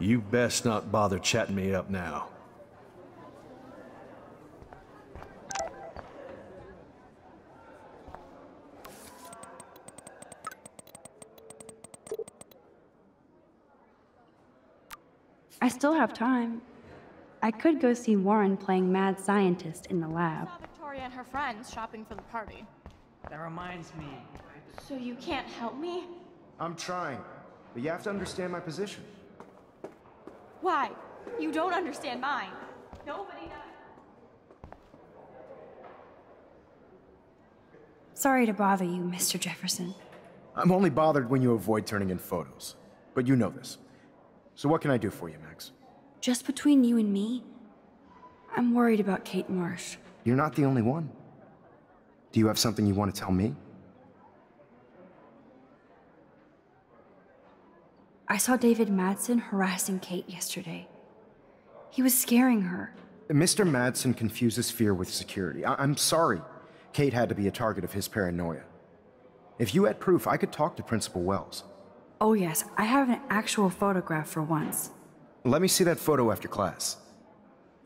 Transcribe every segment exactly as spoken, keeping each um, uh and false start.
You best not bother chatting me up now. I still have time. I could go see Warren playing mad scientist in the lab. I saw Victoria and her friends shopping for the party. That reminds me. So you can't help me? I'm trying, but you have to understand my position. Why? You don't understand mine. Nobody does. Sorry to bother you, Mister Jefferson. I'm only bothered when you avoid turning in photos, but you know this. So what can I do for you, Max? Just between you and me, I'm worried about Kate Marsh. You're not the only one. Do you have something you want to tell me? I saw David Madsen harassing Kate yesterday. He was scaring her. Mister Madsen confuses fear with security. I I'm sorry. Kate had to be a target of his paranoia. If you had proof, I could talk to Principal Wells. Oh yes, I have an actual photograph for once. Let me see that photo after class.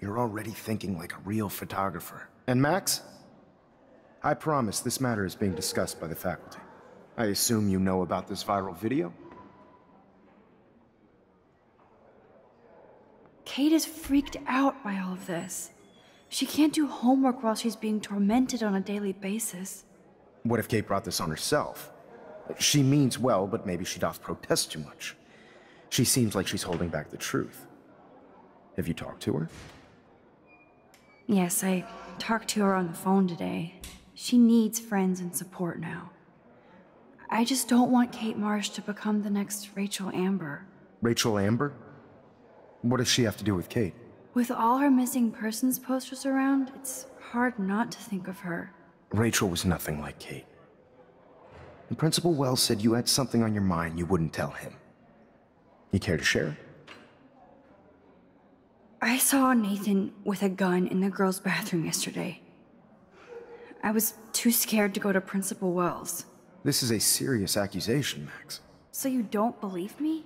You're already thinking like a real photographer. And Max, I promise this matter is being discussed by the faculty. I assume you know about this viral video? Kate is freaked out by all of this. She can't do homework while she's being tormented on a daily basis. What if Kate brought this on herself? She means well, but maybe she doth protest too much. She seems like she's holding back the truth. Have you talked to her? Yes, I talked to her on the phone today. She needs friends and support now. I just don't want Kate Marsh to become the next Rachel Amber. Rachel Amber? What does she have to do with Kate? With all her missing persons posters around, it's hard not to think of her. Rachel was nothing like Kate. And Principal Wells said you had something on your mind you wouldn't tell him. You care to share? I saw Nathan with a gun in the girls' bathroom yesterday. I was too scared to go to Principal Wells. This is a serious accusation, Max. So you don't believe me?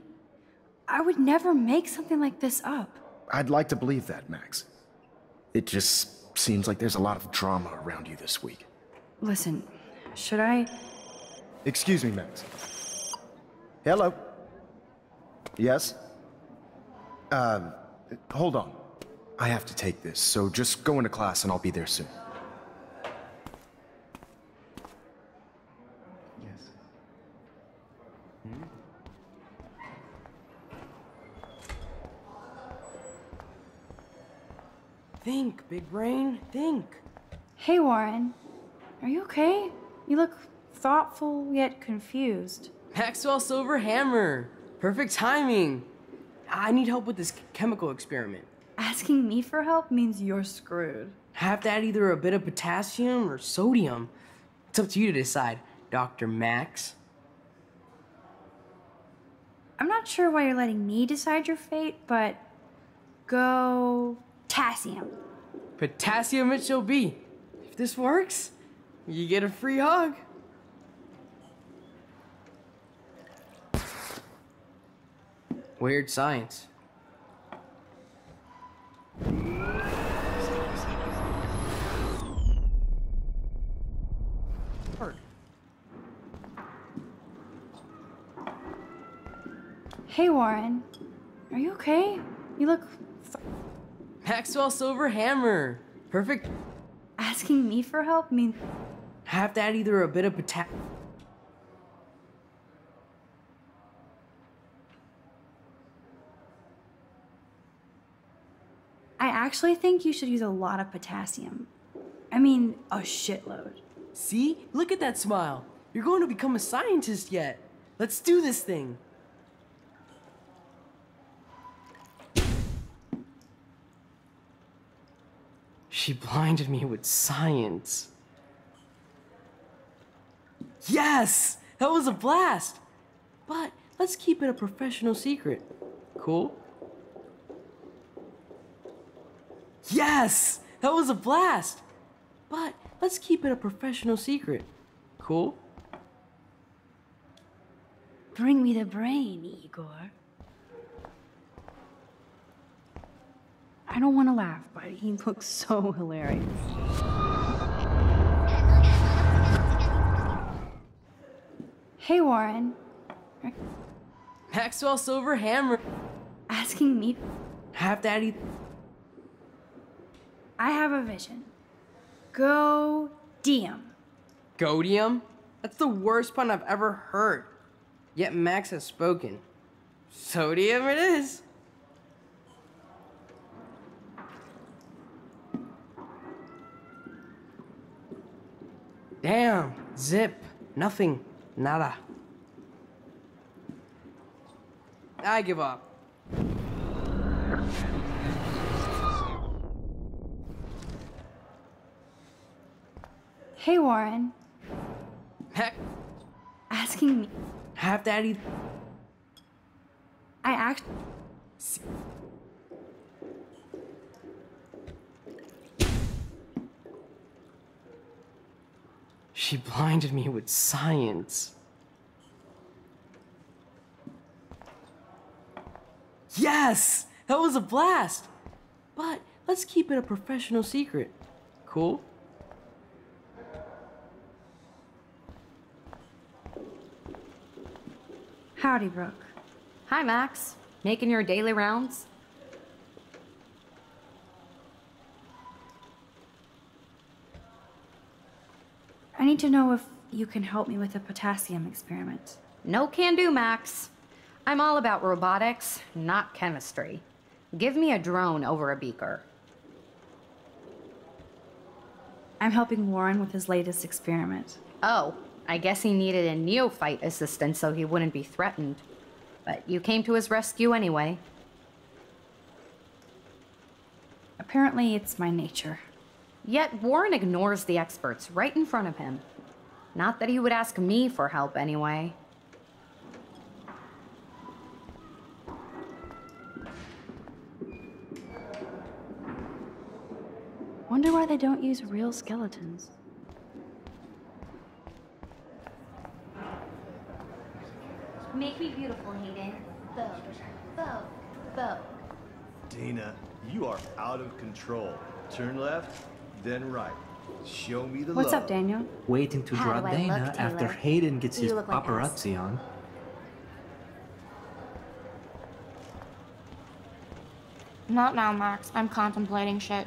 I would never make something like this up. I'd like to believe that, Max. It just seems like there's a lot of drama around you this week. Listen, should I... Excuse me, Max. Hello? Yes? Uh, hold on. I have to take this, so just go into class and I'll be there soon. Yes. Hmm? Think, big brain, think. Hey, Warren. Are you okay? You look thoughtful yet confused. Maxwell Silverhammer. Perfect timing. I need help with this chemical experiment. Asking me for help means you're screwed. I have to add either a bit of potassium or sodium. It's up to you to decide, Doctor Max. I'm not sure why you're letting me decide your fate, but go potassium. Potassium it shall be. If this works, you get a free hug. Weird science. Hey, Warren. Are you okay? You look... Maxwell Silverhammer. Perfect. Asking me for help means... I have to add either a bit of potato... I actually think you should use a lot of potassium. I mean, a shitload. See? Look at that smile. You're going to become a scientist yet. Let's do this thing. She blinded me with science. Yes! That was a blast! But let's keep it a professional secret. Cool? Yes! That was a blast! But let's keep it a professional secret. Cool? Bring me the brain, Igor. I don't want to laugh, but he looks so hilarious. Hey, Warren. Maxwell Silverhammer. Asking me. Half Daddy. I have a vision. Go-deum. Go-deum? That's the worst pun I've ever heard. Yet Max has spoken. Sodium it is. Damn, zip, nothing, nada. I give up. Hey, Warren. Heck. Asking me. Half Daddy. I act. She blinded me with science. Yes! That was a blast! But let's keep it a professional secret. Cool? Howdy, Brooke. Hi, Max. Making your daily rounds? I need to know if you can help me with a potassium experiment. No can do, Max. I'm all about robotics, not chemistry. Give me a drone over a beaker. I'm helping Warren with his latest experiment. Oh. I guess he needed a neophyte assistant so he wouldn't be threatened. But you came to his rescue anyway. Apparently, it's my nature. Yet Warren ignores the experts right in front of him. Not that he would ask me for help anyway. Wonder why they don't use real skeletons. Make me beautiful, Hayden. Vogue, Vogue, Vogue. Dana, you are out of control. Turn left, then right. Show me the What's love. What's up, Daniel? Waiting to How draw Dana look, after Hayden gets you his like paparazzi us. on. Not now, Max. I'm contemplating shit.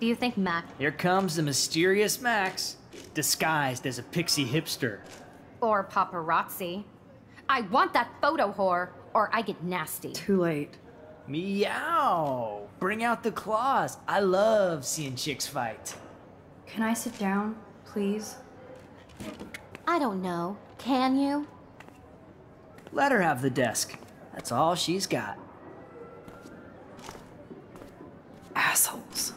Do you think Max? Here comes the mysterious Max. Disguised as a pixie hipster. Or paparazzi. I want that photo whore, or I get nasty. Too late. Meow! Bring out the claws. I love seeing chicks fight. Can I sit down, please? I don't know. Can you? Let her have the desk. That's all she's got. Assholes.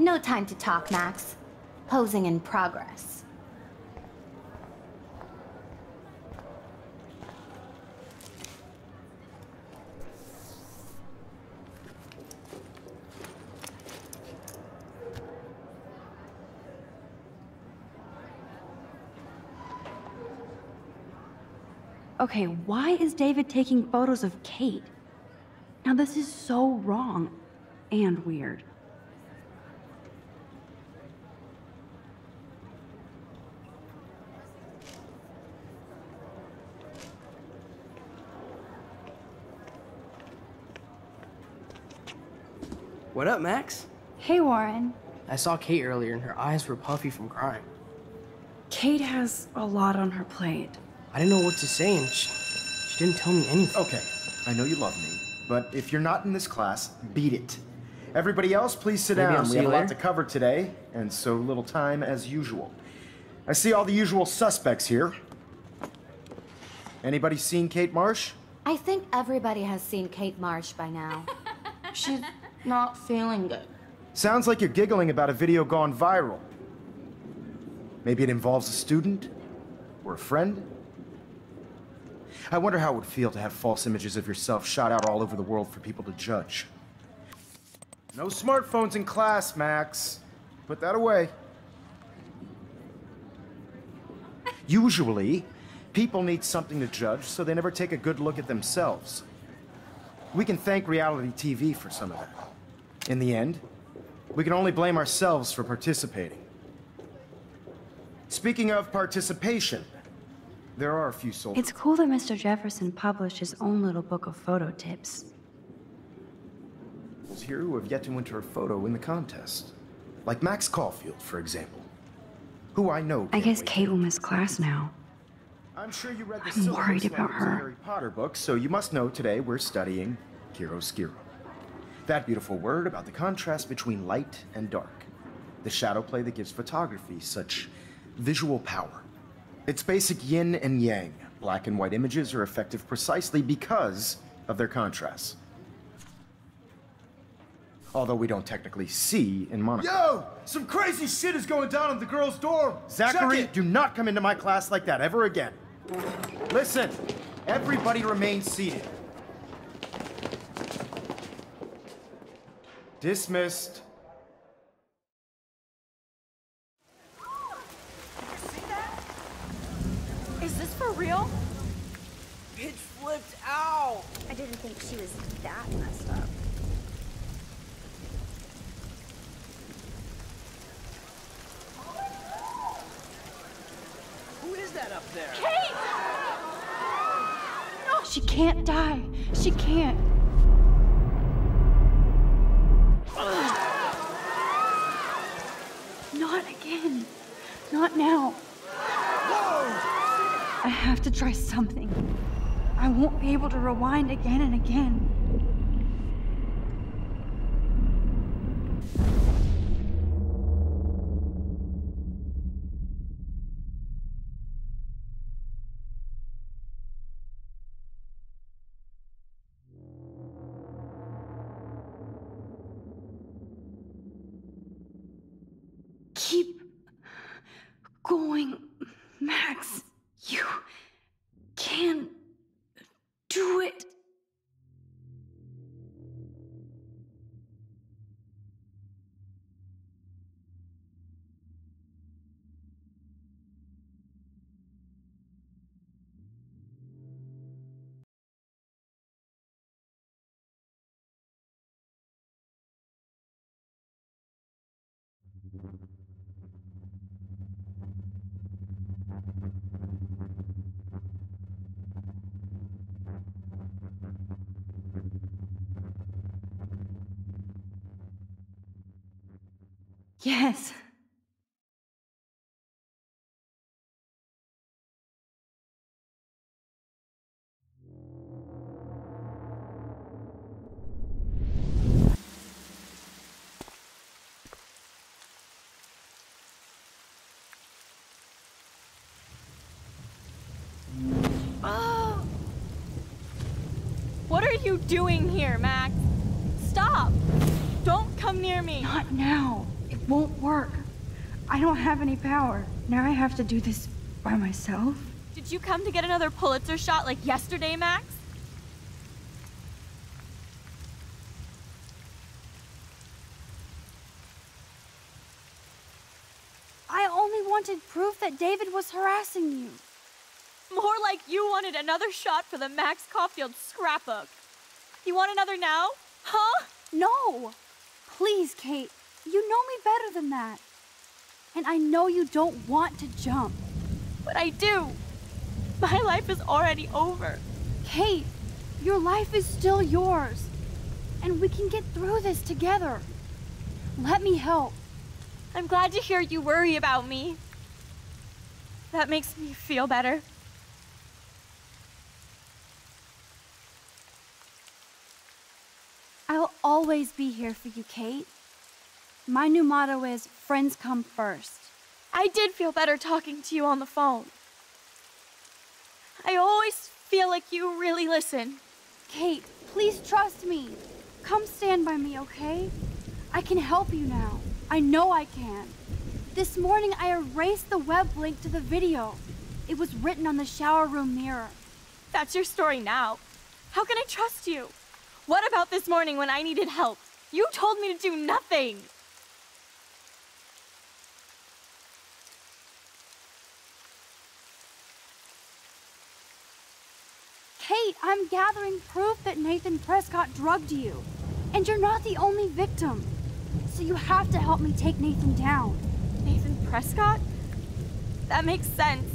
No time to talk, Max. Posing in progress. Okay, why is David taking photos of Kate? Now this is so wrong and weird. What up, Max? Hey, Warren. I saw Kate earlier and her eyes were puffy from crying. Kate has a lot on her plate. I didn't know what to say and she, she didn't tell me anything. Okay, I know you love me, but if you're not in this class, beat it. Everybody else, please sit Maybe down. I'll we have a lot to cover today, and so little time as usual. I see all the usual suspects here. Anybody seen Kate Marsh? I think everybody has seen Kate Marsh by now. She's not feeling good. Sounds like you're giggling about a video gone viral. Maybe it involves a student or a friend. I wonder how it would feel to have false images of yourself shot out all over the world for people to judge. No smartphones in class, Max. Put that away. Usually, people need something to judge, so they never take a good look at themselves. We can thank reality T V for some of that. In the end, we can only blame ourselves for participating. Speaking of participation, there are a few soldiers. It's cool that Mister Jefferson published his own little book of photo tips. Here who have yet to enter a photo in the contest. Like Max Caulfield, for example, who I know. I guess Kate will miss class now. I'm sure you read the I'm worried about her. Harry Potter book, so you must know today we're studying chiaroscuro. That beautiful word about the contrast between light and dark. The shadow play that gives photography such visual power. It's basic yin and yang. Black and white images are effective precisely because of their contrasts. Although we don't technically see in Monaco. Yo! Some crazy shit is going down in the girls' dorm! Zachary, do not come into my class like that ever again. Listen, everybody remain seated. Dismissed. Did you see that? Is this for real? It flipped out! I didn't think she was that messed up. That up there. Kate! No, she can't die. She can't. Not again. Not now. Whoa. I have to try something. I won't be able to rewind again and again. Yes. Oh. What are you doing here, Max? Stop! Don't come near me! Not now. Won't work. I don't have any power. Now I have to do this by myself. Did you come to get another Pulitzer shot like yesterday, Max? I only wanted proof that David was harassing you. More like you wanted another shot for the Max Caulfield scrapbook. You want another now? Huh? No. Please, Kate. You know me better than that. And I know you don't want to jump. But I do. My life is already over. Kate, your life is still yours. And we can get through this together. Let me help. I'm glad to hear you worry about me. That makes me feel better. I'll always be here for you, Kate. My new motto is, friends come first. I did feel better talking to you on the phone. I always feel like you really listen. Kate, please trust me. Come stand by me, okay? I can help you now. I know I can. This morning, I erased the web link to the video. It was written on the shower room mirror. That's your story now. How can I trust you? What about this morning when I needed help? You told me to do nothing! Kate, I'm gathering proof that Nathan Prescott drugged you. And you're not the only victim. So you have to help me take Nathan down. Nathan Prescott? That makes sense.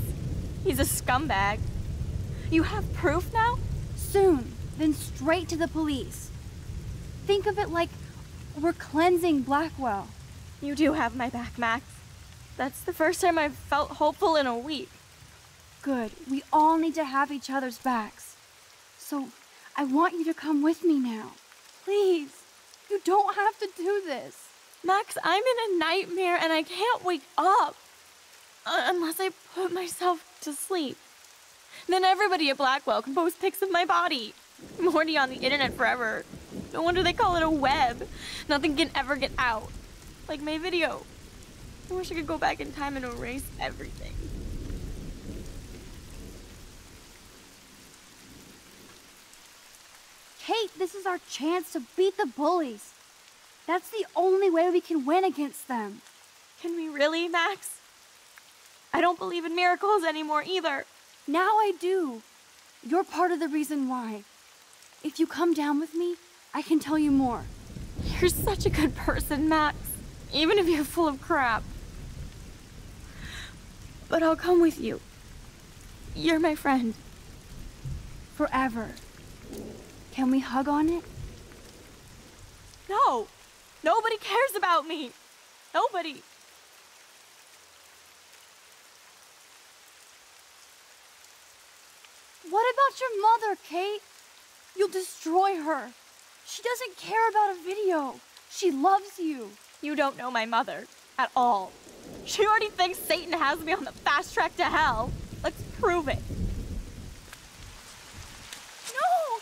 He's a scumbag. You have proof now? Soon, then straight to the police. Think of it like we're cleansing Blackwell. You do have my back, Max. That's the first time I've felt hopeful in a week. Good. We all need to have each other's backs. So I want you to come with me now. Please. You don't have to do this. Max, I'm in a nightmare and I can't wake up. Uh, unless I put myself to sleep. Then everybody at Blackwell can post pics of my body. I'm already on the internet forever. No wonder they call it a web. Nothing can ever get out. Like my video. I wish I could go back in time and erase everything. Kate, this is our chance to beat the bullies. That's the only way we can win against them. Can we really, Max? I don't believe in miracles anymore either. Now I do. You're part of the reason why. If you come down with me, I can tell you more. You're such a good person, Max, even if you're full of crap. But I'll come with you. You're my friend. Forever. Can we hug on it? No. Nobody cares about me. Nobody. What about your mother, Kate? You'll destroy her. She doesn't care about a video. She loves you. You don't know my mother at all. She already thinks Satan has me on the fast track to hell. Let's prove it. No!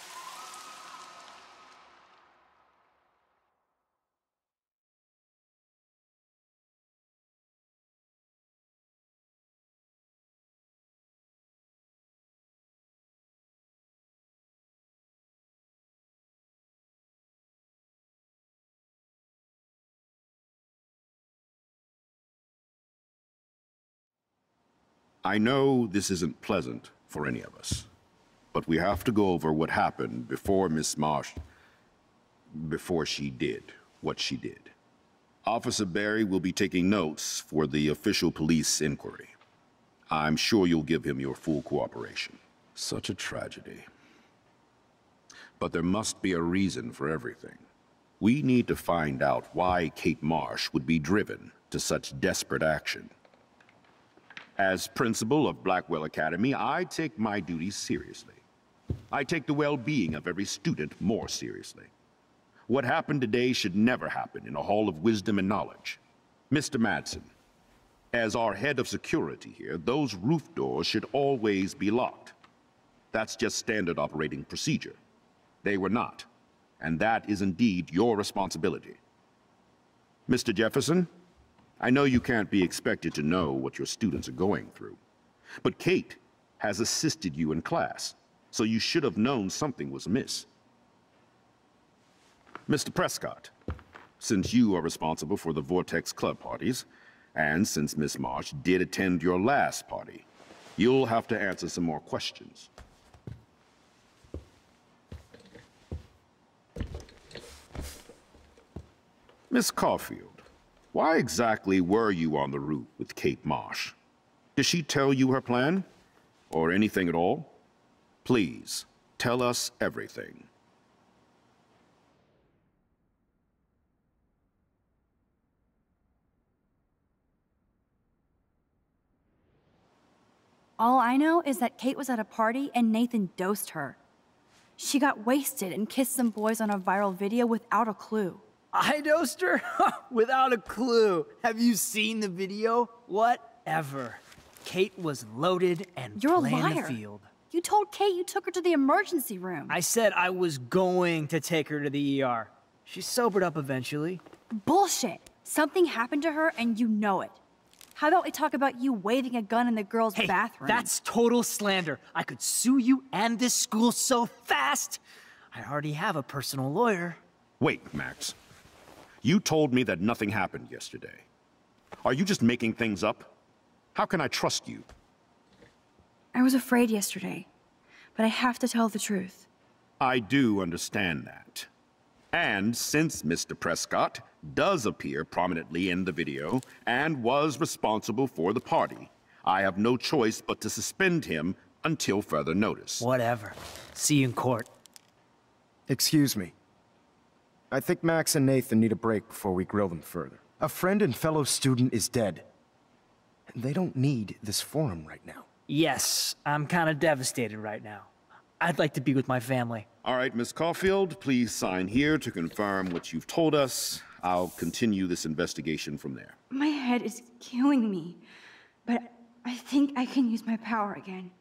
I know this isn't pleasant for any of us, but we have to go over what happened before Miss Marsh, before she did what she did. Officer Barry will be taking notes for the official police inquiry. I'm sure you'll give him your full cooperation. Such a tragedy. But there must be a reason for everything. We need to find out why Kate Marsh would be driven to such desperate action. As principal of Blackwell Academy, I take my duties seriously. I take the well-being of every student more seriously. What happened today should never happen in a hall of wisdom and knowledge. Mister Madsen, as our head of security here, those roof doors should always be locked. That's just standard operating procedure. They were not, and that is indeed your responsibility. Mister Jefferson, I know you can't be expected to know what your students are going through, but Kate has assisted you in class, so you should have known something was amiss. Mister Prescott, since you are responsible for the Vortex Club parties, and since Miss Marsh did attend your last party, you'll have to answer some more questions. Miss Caulfield, why exactly were you on the roof with Kate Marsh? Did she tell you her plan? Or anything at all? Please, tell us everything. All I know is that Kate was at a party and Nathan dosed her. She got wasted and kissed some boys on a viral video without a clue. I dosed her? Without a clue. Have you seen the video? Whatever. Kate was loaded and You're playing a liar. the field. You told Kate you took her to the emergency room. I said I was going to take her to the E R. She sobered up eventually. Bullshit. Something happened to her and you know it. How about we talk about you waving a gun in the girls' hey, bathroom? That's total slander. I could sue you and this school so fast. I already have a personal lawyer. Wait, Max. You told me that nothing happened yesterday. Are you just making things up? How can I trust you? I was afraid yesterday, but I have to tell the truth. I do understand that. And since Mister Prescott does appear prominently in the video and was responsible for the party, I have no choice but to suspend him until further notice. Whatever. See you in court. Excuse me. I think Max and Nathan need a break before we grill them further. A friend and fellow student is dead. And they don't need this forum right now. Yes, I'm kind of devastated right now. I'd like to be with my family. All right, Miss Caulfield, please sign here to confirm what you've told us. I'll continue this investigation from there. My head is killing me, but I think I can use my power again.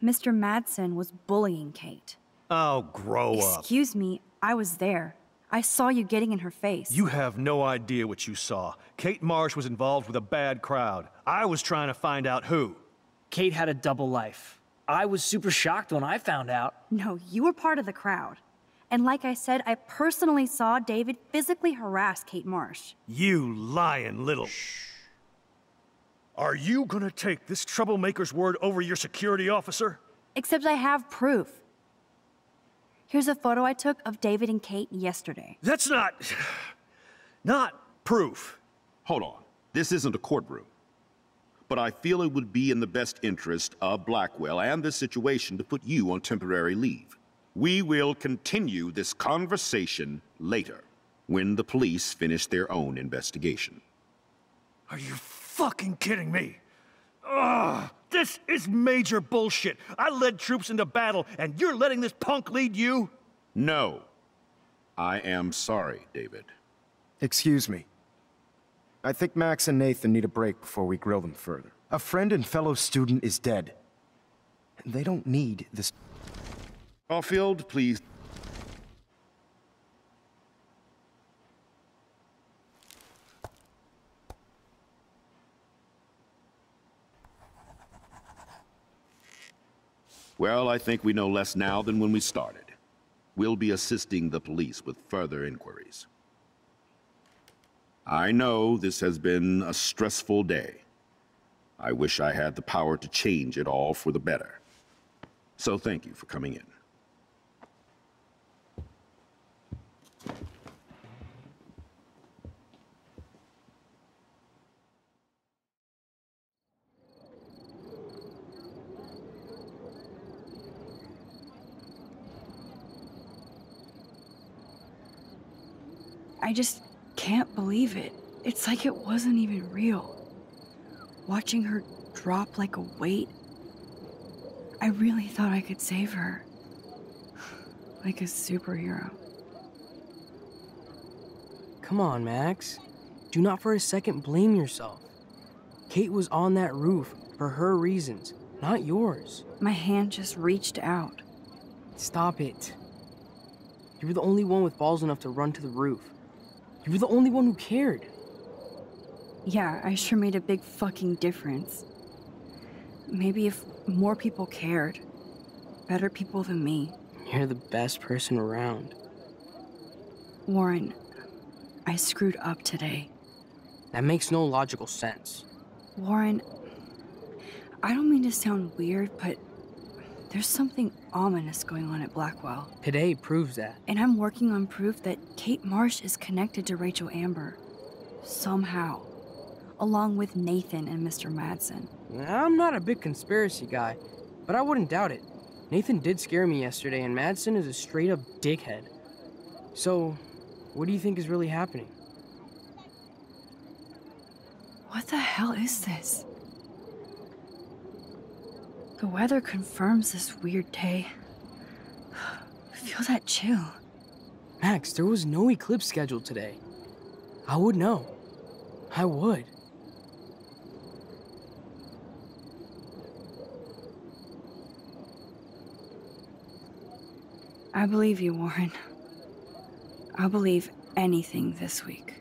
Mister Madsen was bullying Kate. Oh, grow up. Excuse me, I was there. I saw you getting in her face. You have no idea what you saw. Kate Marsh was involved with a bad crowd. I was trying to find out who. Kate had a double life. I was super shocked when I found out. No, you were part of the crowd. And like I said, I personally saw David physically harass Kate Marsh. You lying little... Shh. Are you gonna take this troublemaker's word over your security officer? Except I have proof. Here's a photo I took of David and Kate yesterday. That's not... not proof. Hold on. This isn't a courtroom. But I feel it would be in the best interest of Blackwell and this situation to put you on temporary leave. We will continue this conversation later, when the police finish their own investigation. Are you... fucking kidding me? Ugh, this is major bullshit. I led troops into battle, and you're letting this punk lead you? No. I am sorry, David. Excuse me. I think Max and Nathan need a break before we grill them further. A friend and fellow student is dead. And they don't need this... Caulfield, please... Well, I think we know less now than when we started. We'll be assisting the police with further inquiries. I know this has been a stressful day. I wish I had the power to change it all for the better. So thank you for coming in. I just can't believe it. It's like it wasn't even real. Watching her drop like a weight, I really thought I could save her. Like a superhero. Come on, Max. Do not for a second blame yourself. Kate was on that roof for her reasons, not yours. My hand just reached out. Stop it. You were the only one with balls enough to run to the roof. You were the only one who cared. Yeah, I sure made a big fucking difference. Maybe if more people cared, better people than me. You're the best person around. Warren, I screwed up today. That makes no logical sense. Warren, I don't mean to sound weird, but there's something ominous going on at Blackwell. Today proves that. And I'm working on proof that Kate Marsh is connected to Rachel Amber. Somehow. Along with Nathan and Mister Madsen. I'm not a big conspiracy guy, but I wouldn't doubt it. Nathan did scare me yesterday, and Madsen is a straight-up dickhead. So, what do you think is really happening? What the hell is this? The weather confirms this weird day. I feel that chill. Max, there was no eclipse scheduled today. I would know. I would. I believe you, Warren. I'll believe anything this week.